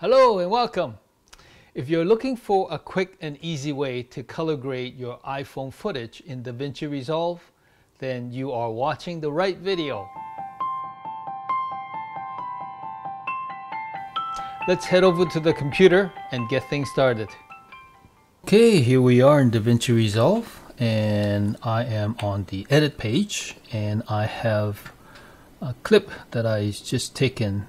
Hello and welcome. If you're looking for a quick and easy way to color grade your iPhone footage in DaVinci Resolve, then you are watching the right video. Let's head over to the computer and get things started. Okay, here we are in DaVinci Resolve and I am on the edit page and I have a clip that I just taken.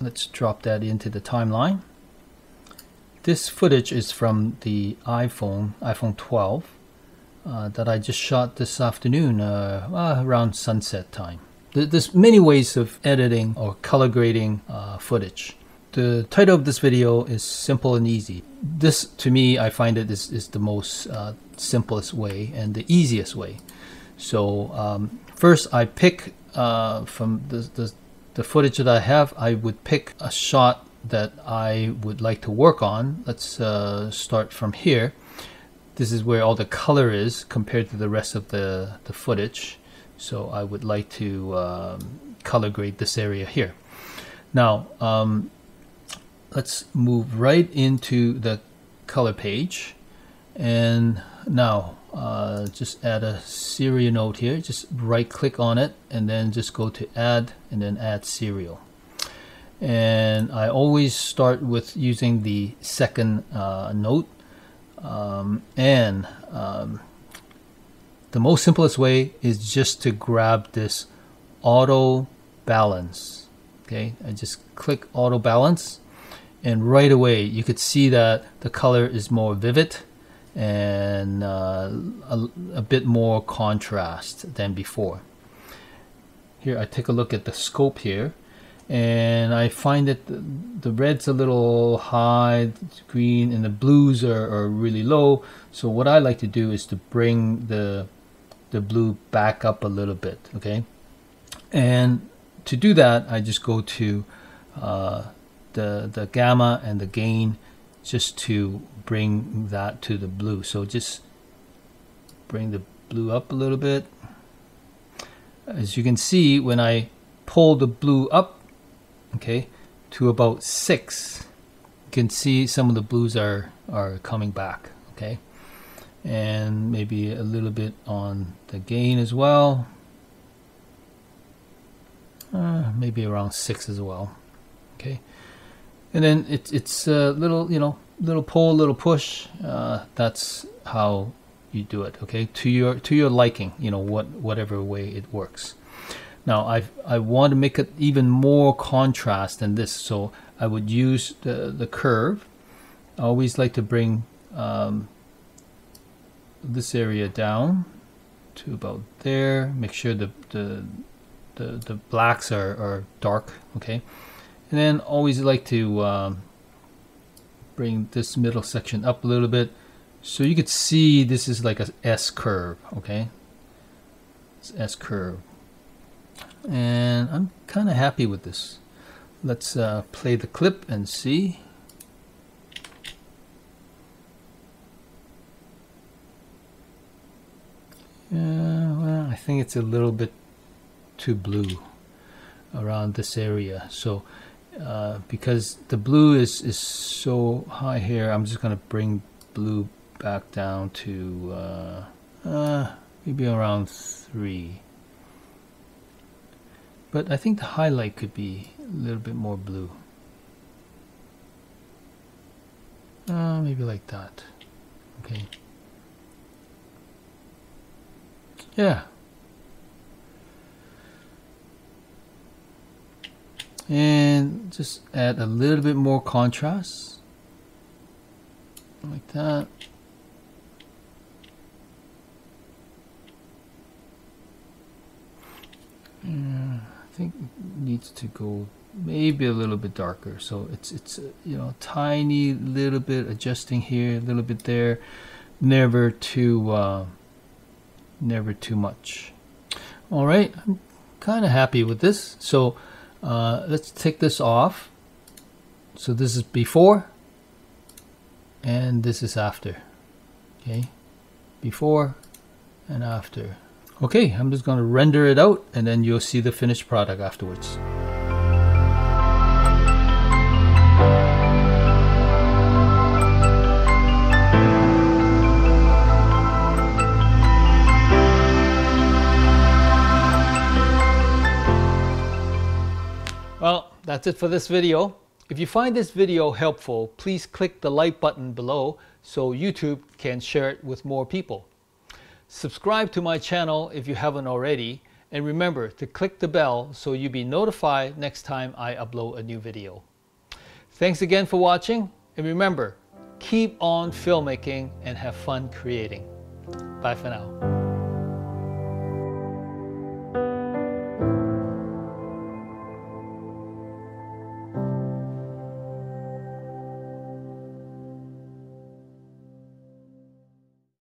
Let's drop that into the timeline. This footage is from the iPhone 12 that I just shot this afternoon around sunset time. There's many ways of editing or color grading footage. The title of this video is Simple and Easy. This, to me, I find it is the most simplest way and the easiest way. So first I pick from the footage that I have, I would pick a shot that I would like to work on. Let's start from here. This is where all the color is compared to the rest of the footage. So I would like to color grade this area here. Now, let's move right into the color page. And now, just add a serial node here. Just right click on it and then just go to add and then add serial. And I always start with using the second node. The most simplest way is just to grab this auto balance. Okay, I just click auto balance and right away you could see that the color is more vivid and a bit more contrast than before. Here I take a look at the scope here and I find that the red's a little high, green and the blues are really low. So what I like to do is to bring the blue back up a little bit, okay? And to do that, I just go to the gamma and the gain just to bring that to the blue. So just bring the blue up a little bit. As you can see, when I pull the blue up, okay, to about 6, you can see some of the blues are coming back, okay? And maybe a little bit on the gain as well. Maybe around 6 as well, okay? And then it's a little, you know, little pull, little push. That's how you do it, okay? To your liking, you know, whatever way it works. Now I want to make it even more contrast than this, so I would use the curve. I always like to bring this area down to about there. Make sure the blacks are dark, okay? And then always like to bring this middle section up a little bit, so you could see this is like a S curve, okay? It's S curve, and I'm kind of happy with this. Let's play the clip and see. Yeah, well, I think it's a little bit too blue around this area, so because the blue is so high here, I'm just gonna bring blue back down to maybe around 3, but I think the highlight could be a little bit more blue, maybe like that, okay? Yeah. And just add a little bit more contrast, like that. And I think it needs to go maybe a little bit darker. So it's you know, tiny little bit adjusting here, a little bit there, never too much. All right, I'm kind of happy with this. So. Let's take this off. So this is before and this is after, okay? Before and after. Okay, I'm just gonna render it out and then you'll see the finished product afterwards. Well, that's it for this video. If you find this video helpful, please click the like button below so YouTube can share it with more people. Subscribe to my channel if you haven't already, and remember to click the bell so you'll be notified next time I upload a new video. Thanks again for watching, and remember, keep on filmmaking and have fun creating. Bye for now.